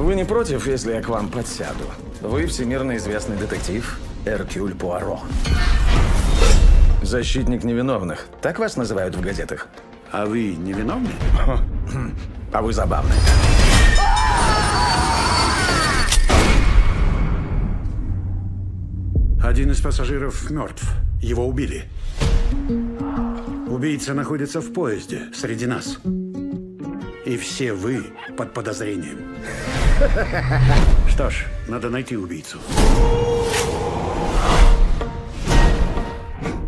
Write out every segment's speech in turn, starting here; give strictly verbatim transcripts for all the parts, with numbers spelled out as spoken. Вы не против, если я к вам подсяду? Вы всемирно известный детектив Эркюль Пуаро. Защитник невиновных. Так вас называют в газетах? А вы невиновны? А вы забавны. Один из пассажиров мертв. Его убили. Убийца находится в поезде среди нас. И все вы под подозрением. Что ж, надо найти убийцу.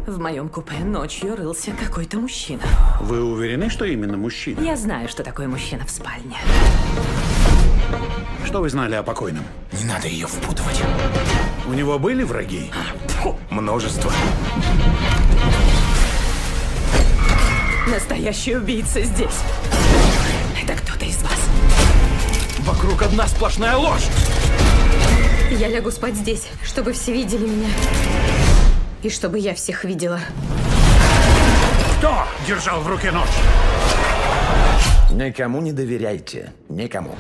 В моем купе ночью рылся какой-то мужчина. Вы уверены, что именно мужчина? Я знаю, что такое мужчина в спальне. Что вы знали о покойном? Не надо ее впутывать. У него были враги? Фу, множество. Настоящий убийца здесь. Это кто-то из вас. Вокруг одна сплошная ложь. Я лягу спать здесь, чтобы все видели меня. И чтобы я всех видела. Кто держал в руке нож? Никому не доверяйте. Никому.